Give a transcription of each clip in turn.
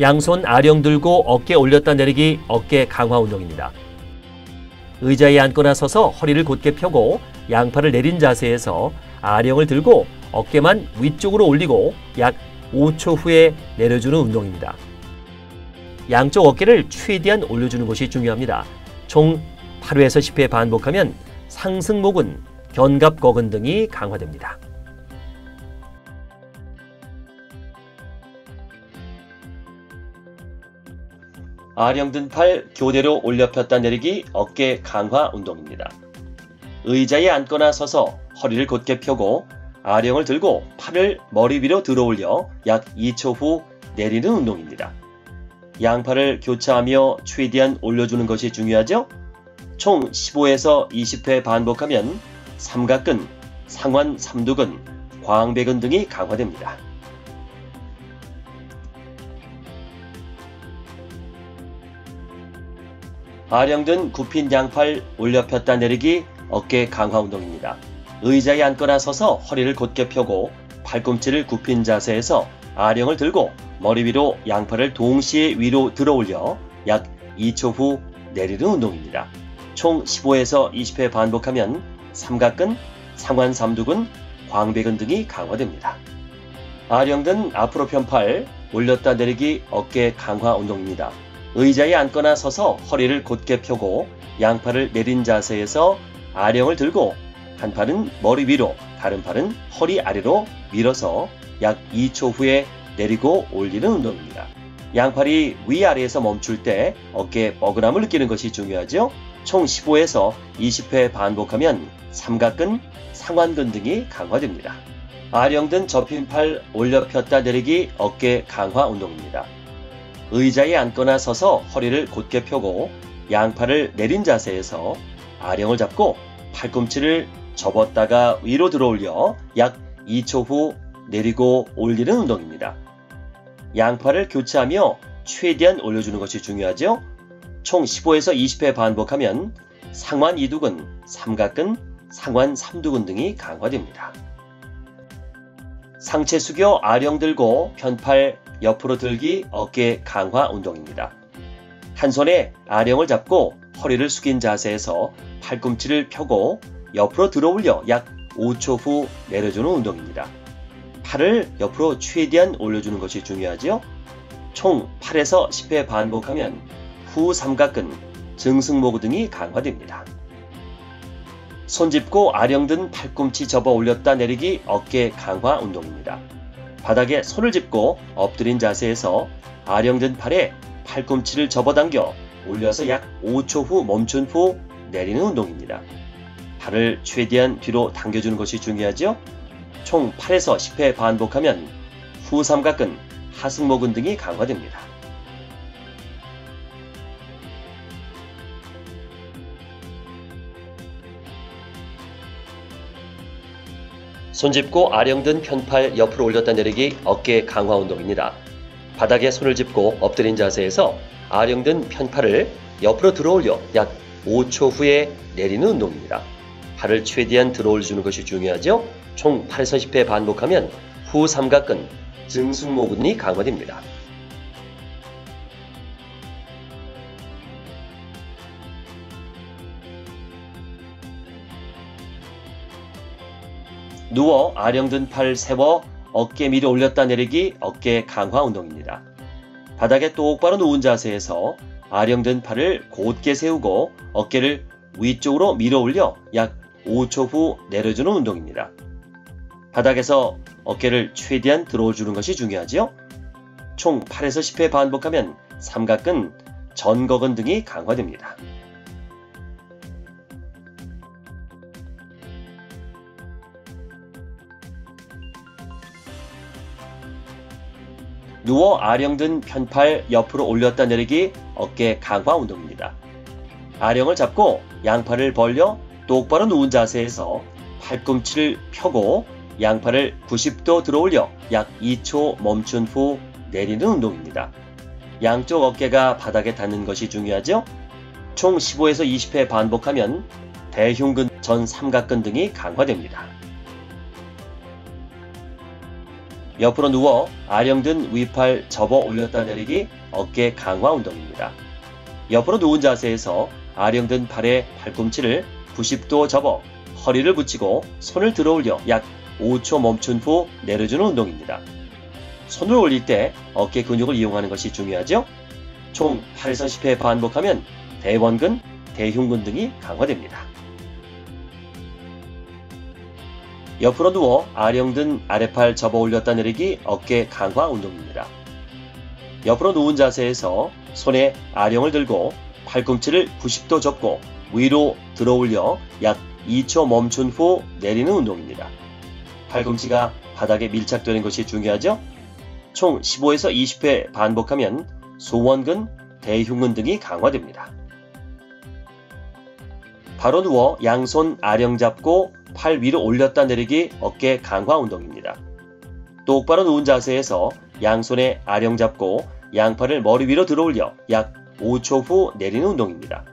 양손 아령 들고 어깨 올렸다 내리기 어깨 강화 운동입니다. 의자에 앉거나 서서 허리를 곧게 펴고 양팔을 내린 자세에서 아령을 들고 어깨만 위쪽으로 올리고 약 5초 후에 내려주는 운동입니다. 양쪽 어깨를 최대한 올려주는 것이 중요합니다. 총 8회에서 10회 반복하면 상승모근, 견갑거근 등이 강화됩니다. 아령 든 팔 교대로 올려 폈다 내리기 어깨 강화 운동입니다. 의자에 앉거나 서서 허리를 곧게 펴고 아령을 들고 팔을 머리 위로 들어 올려 약 2초 후 내리는 운동입니다. 양팔을 교차하며 최대한 올려주는 것이 중요하죠? 총 15에서 20회 반복하면 삼각근, 상완 삼두근, 광배근 등이 강화됩니다. 아령 든 굽힌 양팔 올려 폈다 내리기 어깨 강화 운동입니다. 의자에 앉거나 서서 허리를 곧게 펴고 팔꿈치를 굽힌 자세에서 아령을 들고 머리 위로 양팔을 동시에 위로 들어 올려 약 2초 후 내리는 운동입니다. 총 15에서 20회 반복하면 삼각근, 상완 삼두근, 광배근 등이 강화됩니다. 아령 든 앞으로 편 팔 올렸다 내리기 어깨 강화 운동입니다. 의자에 앉거나 서서 허리를 곧게 펴고 양팔을 내린 자세에서 아령을 들고 한 팔은 머리 위로, 다른 팔은 허리 아래로 밀어서 약 2초 후에 내리고 올리는 운동입니다. 양팔이 위아래에서 멈출 때 어깨에 뻐근함을 느끼는 것이 중요하죠? 총 15에서 20회 반복하면 삼각근, 상완근 등이 강화됩니다. 아령 든 접힌 팔 올려 폈다 내리기 어깨 강화 운동입니다. 의자에 앉거나 서서 허리를 곧게 펴고 양팔을 내린 자세에서 아령을 잡고 팔꿈치를 접었다가 위로 들어 올려 약 2초 후 내리고 올리는 운동입니다. 양팔을 교차하며 최대한 올려주는 것이 중요하죠? 총 15에서 20회 반복하면 상완 이두근, 삼각근, 상완 삼두근 등이 강화됩니다. 상체 숙여 아령 들고 편팔 옆으로 들기 어깨 강화 운동입니다. 한 손에 아령을 잡고 허리를 숙인 자세에서 팔꿈치를 펴고 옆으로 들어 올려 약 5초 후 내려주는 운동입니다. 팔을 옆으로 최대한 올려주는 것이 중요하죠? 총 8에서 10회 반복하면 후삼각근, 증승모근 등이 강화됩니다. 손짚고 아령 든 팔꿈치 접어 올렸다 내리기 어깨 강화 운동입니다. 바닥에 손을 짚고 엎드린 자세에서 아령 든 팔에 팔꿈치를 접어당겨 올려서 약 5초 후 멈춘 후 내리는 운동입니다. 팔을 최대한 뒤로 당겨주는 것이 중요하죠? 총 8에서 10회 반복하면 후삼각근, 하승모근 등이 강화됩니다. 손짚고 아령 든 편팔 옆으로 올렸다 내리기 어깨 강화 운동입니다. 바닥에 손을 짚고 엎드린 자세에서 아령 든 편팔을 옆으로 들어 올려 약 5초 후에 내리는 운동입니다. 팔을 최대한 들어 올려주는 것이 중요하죠? 총 8에서 10회 반복하면 후삼각근, 증승모근이 강화됩니다. 누워 아령 든 팔 세워 어깨 밀어 올렸다 내리기 어깨 강화 운동입니다. 바닥에 똑바로 누운 자세에서 아령 든 팔을 곧게 세우고 어깨를 위쪽으로 밀어 올려 약 5초 후 내려주는 운동입니다. 바닥에서 어깨를 최대한 들어주는 것이 중요하죠? 총 8에서 10회 반복하면 삼각근, 전거근 등이 강화됩니다. 누워 아령 든 편팔 옆으로 올렸다 내리기 어깨 강화 운동입니다. 아령을 잡고 양팔을 벌려 똑바로 누운 자세에서 팔꿈치를 펴고 양팔을 90도 들어 올려 약 2초 멈춘 후 내리는 운동입니다. 양쪽 어깨가 바닥에 닿는 것이 중요하죠? 총 15에서 20회 반복하면 대흉근, 전삼각근 등이 강화됩니다. 옆으로 누워 아령든 위팔 접어 올렸다 내리기 어깨 강화 운동입니다. 옆으로 누운 자세에서 아령든 팔의 팔꿈치를 90도 접어 허리를 붙이고 손을 들어 올려 약 5초 멈춘 후 내려주는 운동입니다. 손을 올릴 때 어깨 근육을 이용하는 것이 중요하죠? 총 8에서 10회 반복하면 대원근, 대흉근 등이 강화됩니다. 옆으로 누워 아령든 아래팔 접어 올렸다 내리기 어깨 강화 운동입니다. 옆으로 누운 자세에서 손에 아령을 들고 팔꿈치를 90도 접고 위로 들어 올려 약 2초 멈춘 후 내리는 운동입니다. 팔꿈치가 바닥에 밀착되는 것이 중요하죠? 총 15에서 20회 반복하면 소원근, 대흉근 등이 강화됩니다. 바로 누워 양손 아령 잡고 팔 위로 올렸다 내리기 어깨 강화 운동입니다. 똑바로 누운 자세에서 양손에 아령 잡고 양팔을 머리 위로 들어 올려 약 5초 후 내리는 운동입니다.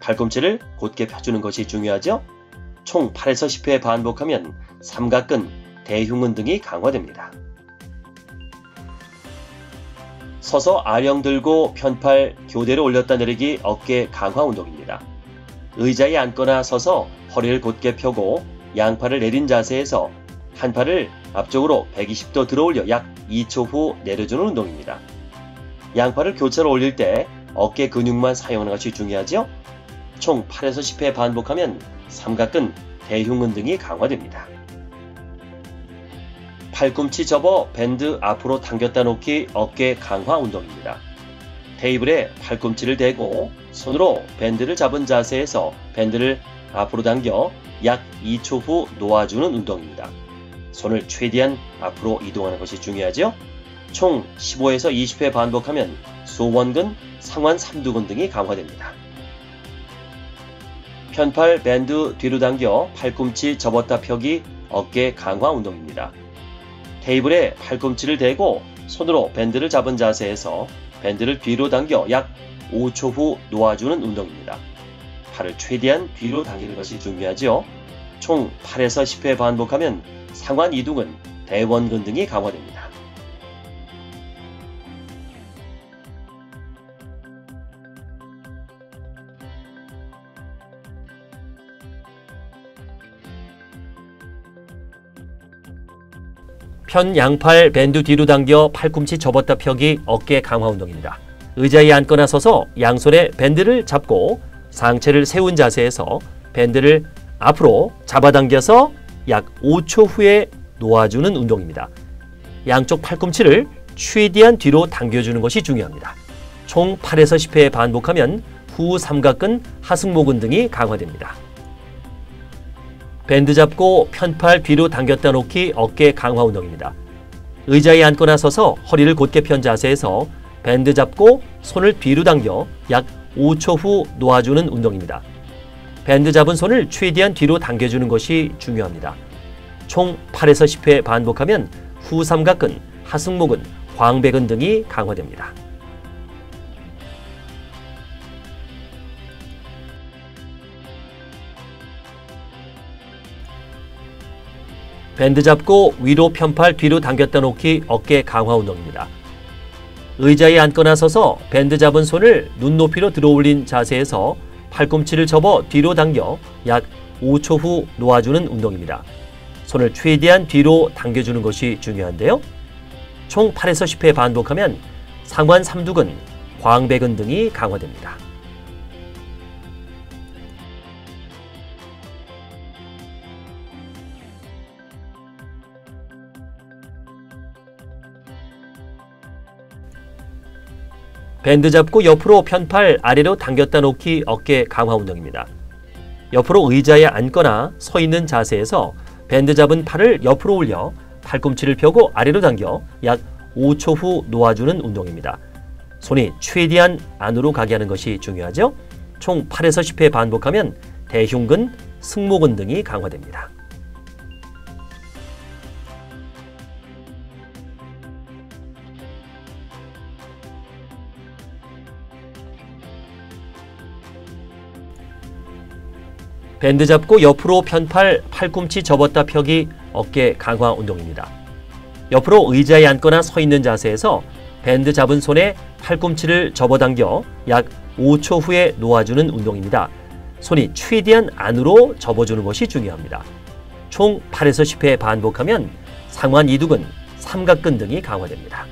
팔꿈치를 곧게 펴주는 것이 중요하죠? 총 8에서 10회 반복하면 삼각근, 대흉근 등이 강화됩니다. 서서 아령 들고 편팔 교대로 올렸다 내리기 어깨 강화 운동입니다. 의자에 앉거나 서서 허리를 곧게 펴고 양팔을 내린 자세에서 한 팔을 앞쪽으로 120도 들어 올려 약 2초 후 내려주는 운동입니다. 양팔을 교차로 올릴 때 어깨 근육만 사용하는 것이 중요하죠? 총 8에서 10회 반복하면 삼각근, 대흉근 등이 강화됩니다. 팔꿈치 접어 밴드 앞으로 당겼다 놓기 어깨 강화 운동입니다. 테이블에 팔꿈치를 대고 손으로 밴드를 잡은 자세에서 밴드를 앞으로 당겨 약 2초 후 놓아주는 운동입니다. 손을 최대한 앞으로 이동하는 것이 중요하죠? 총 15에서 20회 반복하면 소원근, 상완 삼두근 등이 강화됩니다. 편팔 밴드 뒤로 당겨 팔꿈치 접었다 펴기 어깨 강화 운동입니다. 테이블에 팔꿈치를 대고 손으로 밴드를 잡은 자세에서 밴드를 뒤로 당겨 약 5초 후 놓아주는 운동입니다. 팔을 최대한 뒤로 당기는 것이 중요하죠. 총 8에서 10회 반복하면 상완 이두근, 대원근 등이 강화됩니다. 편 양팔 밴드 뒤로 당겨 팔꿈치 접었다 펴기 어깨 강화 운동입니다. 의자에 앉거나 서서 양손에 밴드를 잡고 상체를 세운 자세에서 밴드를 앞으로 잡아당겨서 약 5초 후에 놓아주는 운동입니다. 양쪽 팔꿈치를 최대한 뒤로 당겨주는 것이 중요합니다. 총 8에서 10회 반복하면 후 삼각근, 하승모근 등이 강화됩니다. 밴드 잡고 편팔 뒤로 당겼다 놓기 어깨 강화 운동입니다. 의자에 앉거나 서서 허리를 곧게 편 자세에서 밴드 잡고 손을 뒤로 당겨 약 5초 후 놓아주는 운동입니다. 밴드 잡은 손을 최대한 뒤로 당겨주는 것이 중요합니다. 총 8에서 10회 반복하면 후삼각근, 하승모근, 광배근 등이 강화됩니다. 밴드 잡고 위로 편팔 뒤로 당겼다 놓기 어깨 강화 운동입니다. 의자에 앉거나 서서 밴드 잡은 손을 눈높이로 들어 올린 자세에서 팔꿈치를 접어 뒤로 당겨 약 5초 후 놓아주는 운동입니다. 손을 최대한 뒤로 당겨주는 것이 중요한데요. 총 8에서 10회 반복하면 상완 삼두근, 광배근 등이 강화됩니다. 밴드 잡고 옆으로 편팔 아래로 당겼다 놓기 어깨 강화 운동입니다. 옆으로 의자에 앉거나 서 있는 자세에서 밴드 잡은 팔을 옆으로 올려 팔꿈치를 펴고 아래로 당겨 약 5초 후 놓아주는 운동입니다. 손이 최대한 안으로 가게 하는 것이 중요하죠? 총 8에서 10회 반복하면 대흉근, 승모근 등이 강화됩니다. 밴드 잡고 옆으로 편팔, 팔꿈치 접었다 펴기 어깨 강화 운동입니다. 옆으로 의자에 앉거나 서 있는 자세에서 밴드 잡은 손에 팔꿈치를 접어당겨 약 5초 후에 놓아주는 운동입니다. 손이 최대한 안으로 접어주는 것이 중요합니다. 총 8에서 10회 반복하면 상완 이두근, 삼각근 등이 강화됩니다.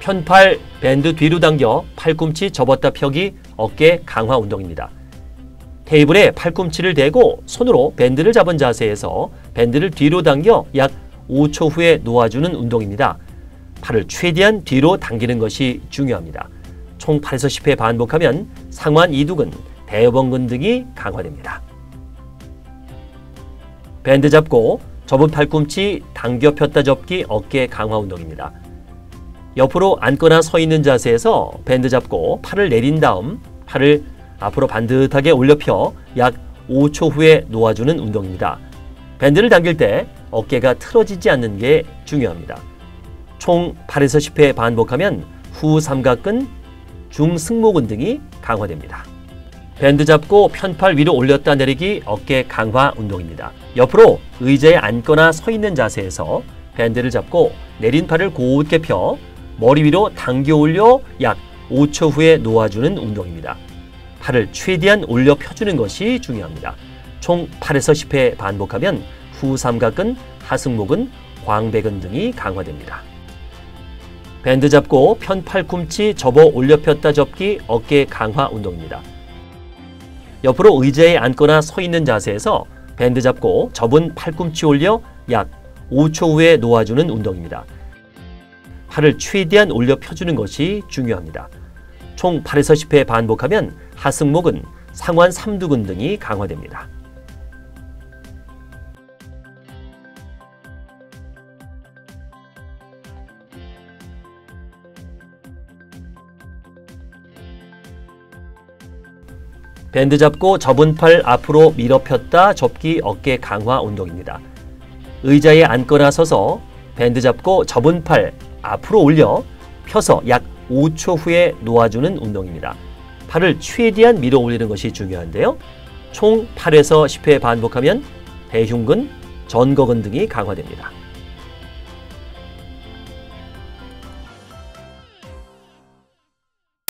편팔 밴드 뒤로 당겨 팔꿈치 접었다 펴기 어깨 강화 운동입니다. 테이블에 팔꿈치를 대고 손으로 밴드를 잡은 자세에서 밴드를 뒤로 당겨 약 5초 후에 놓아주는 운동입니다. 팔을 최대한 뒤로 당기는 것이 중요합니다. 총 8에서 10회 반복하면 상완 이두근, 대여번근 등이 강화됩니다. 밴드 잡고 접은 팔꿈치 당겨 폈다 접기 어깨 강화 운동입니다. 옆으로 앉거나 서 있는 자세에서 밴드 잡고 팔을 내린 다음 팔을 앞으로 반듯하게 올려 펴 약 5초 후에 놓아주는 운동입니다. 밴드를 당길 때 어깨가 틀어지지 않는 게 중요합니다. 총 8에서 10회 반복하면 후삼각근, 중승모근 등이 강화됩니다. 밴드 잡고 편팔 위로 올렸다 내리기 어깨 강화 운동입니다. 옆으로 의자에 앉거나 서 있는 자세에서 밴드를 잡고 내린 팔을 곧게 펴 머리 위로 당겨 올려 약 5초 후에 놓아주는 운동입니다. 팔을 최대한 올려 펴주는 것이 중요합니다. 총 8에서 10회 반복하면 후삼각근, 하승모근, 광배근 등이 강화됩니다. 밴드 잡고 편 팔꿈치 접어 올려 폈다 접기 어깨 강화 운동입니다. 옆으로 의자에 앉거나 서 있는 자세에서 밴드 잡고 접은 팔꿈치 올려 약 5초 후에 놓아주는 운동입니다. 팔을 최대한 올려 펴주는 것이 중요합니다. 총 8에서 10회 반복하면 하승모근, 상완 삼두근 등이 강화됩니다. 밴드 잡고 접은 팔 앞으로 밀어 폈다 접기 어깨 강화 운동입니다. 의자에 앉거나 서서 밴드 잡고 접은 팔 앞으로 올려 펴서 약 5초 후에 놓아주는 운동입니다. 팔을 최대한 밀어 올리는 것이 중요한데요. 총 8에서 10회 반복하면 대흉근, 전거근 등이 강화됩니다.